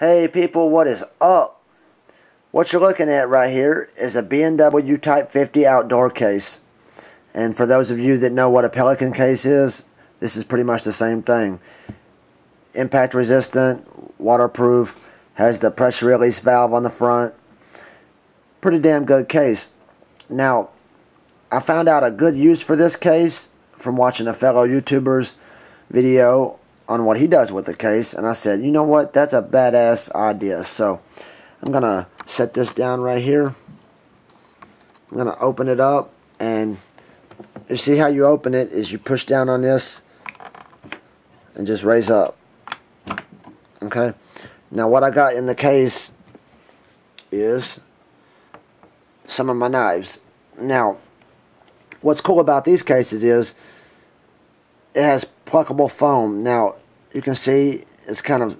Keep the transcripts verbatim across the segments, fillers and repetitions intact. Hey people, what is up? What you're looking at right here is a B and W Type fifty outdoor case. And for those of you that know what a Pelican case is, this is pretty much the same thing. Impact resistant, waterproof, has the pressure release valve on the front. Pretty damn good case. Now, I found out a good use for this case from watching a fellow YouTuber's video on what he does with the case, and I said, you know what, that's a badass idea. So I'm gonna set this down right here. I'm gonna open it up, and you see how you open it is you push down on this and just raise up. Okay, now what I got in the case is some of my knives. Now what's cool about these cases is it has pluckable foam. Now you can see it's kind of,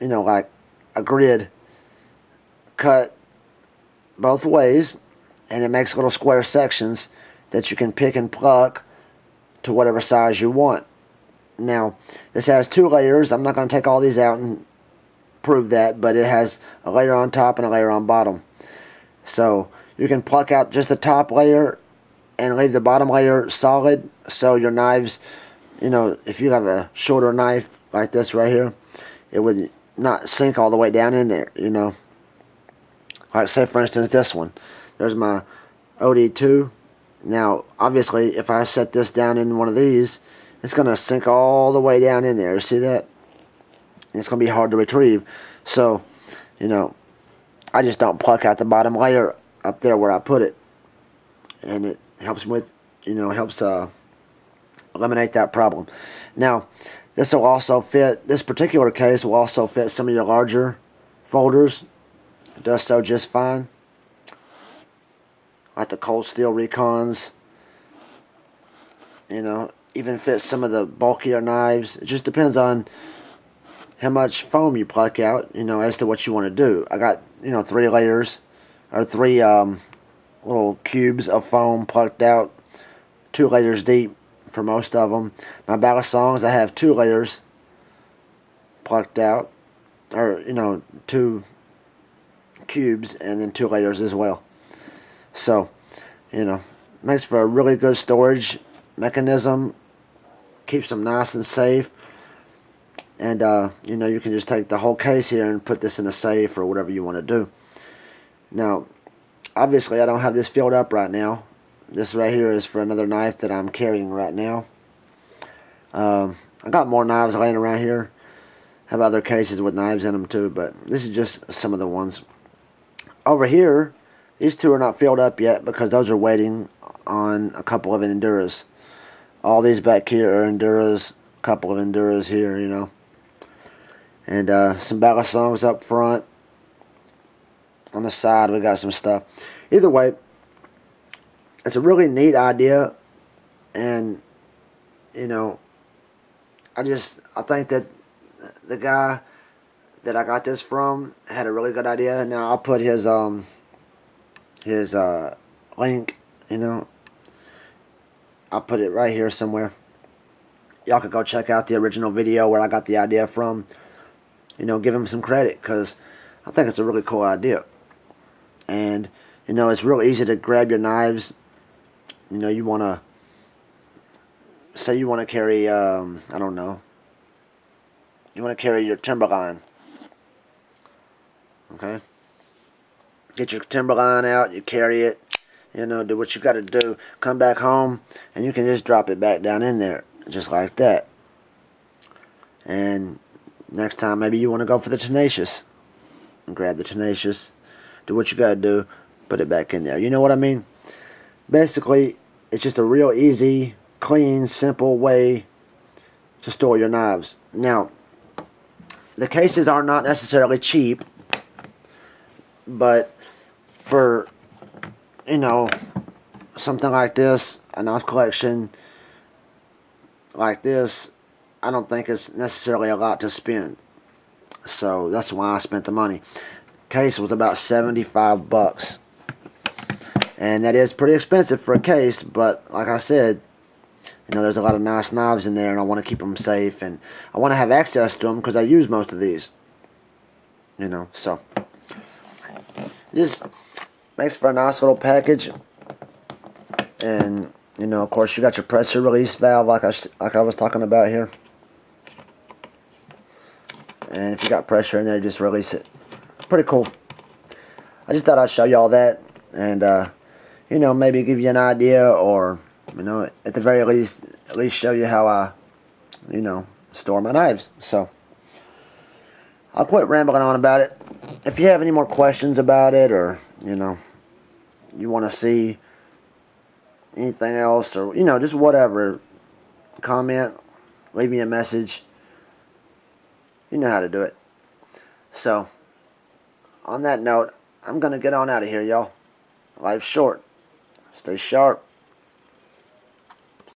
you know, like a grid cut both ways, and it makes little square sections that you can pick and pluck to whatever size you want. Now this has two layers. I'm not going to take all these out and prove that, but it has a layer on top and a layer on bottom. So you can pluck out just the top layer and leave the bottom layer solid, so your knives, you know, if you have a shorter knife like this right here, it would not sink all the way down in there, you know. Like say for instance this one, there's my O D two. Now obviously if I set this down in one of these, it's going to sink all the way down in there. See that? It's going to be hard to retrieve. So, you know, I just don't pluck out the bottom layer up there where I put it. And it helps with, you know, helps uh, eliminate that problem. Now, this will also fit, this particular case will also fit some of your larger folders. It does so just fine. Like the Cold Steel Recons. You know, even fits some of the bulkier knives. It just depends on how much foam you pluck out, you know, as to what you want to do. I got, you know, three layers, or three, um, little cubes of foam plucked out, two layers deep for most of them. My Balisongs, I have two layers plucked out, or you know, two cubes and then two layers as well. So, you know, makes for a really good storage mechanism, keeps them nice and safe. And uh, you know, you can just take the whole case here and put this in a safe or whatever you want to do. Now, obviously, I don't have this filled up right now. This right here is for another knife that I'm carrying right now. Um, I got more knives laying around here. I have other cases with knives in them too, but this is just some of the ones. Over here, these two are not filled up yet because those are waiting on a couple of Enduras. All these back here are Enduras, a couple of Enduras here, you know. And uh, some Balisongs up front. On the side, we got some stuff. Either way, it's a really neat idea, and you know, I just I think that the guy that I got this from had a really good idea. Now I'll put his um his uh link, you know, I'll put it right here somewhere. Y'all could go check out the original video where I got the idea from. You know, give him some credit, because I think it's a really cool idea. And, you know, it's real easy to grab your knives. You know, you want to, say you want to carry, um, I don't know, you want to carry your Timberline. Okay? Get your Timberline out, you carry it, you know, do what you got to do. Come back home, and you can just drop it back down in there, just like that. And next time, maybe you want to go for the Tenacious. Grab the Tenacious. Do what you gotta do, put it back in there. You know what I mean? Basically, it's just a real easy, clean, simple way to store your knives. Now, the cases are not necessarily cheap, but for, you know, something like this, a knife collection like this, I don't think it's necessarily a lot to spend. So that's why I spent the money. Case was about seventy-five bucks, and that is pretty expensive for a case, but like I said, you know, there's a lot of nice knives in there, and I want to keep them safe, and I want to have access to them because I use most of these. you know. So just makes for a nice little package. And you know, of course, you got your pressure release valve, like I like I was talking about here. And if you got pressure in there, just release it. Pretty cool. I just thought I'd show y'all that, and uh, you know, maybe give you an idea, or you know, at the very least, at least show you how I, you know, store my knives. So I'll quit rambling on about it. If you have any more questions about it, or you know, you want to see anything else, or you know, just whatever, comment, leave me a message. You know how to do it. So on that note, I'm gonna get on out of here, y'all. Life's short. Stay sharp.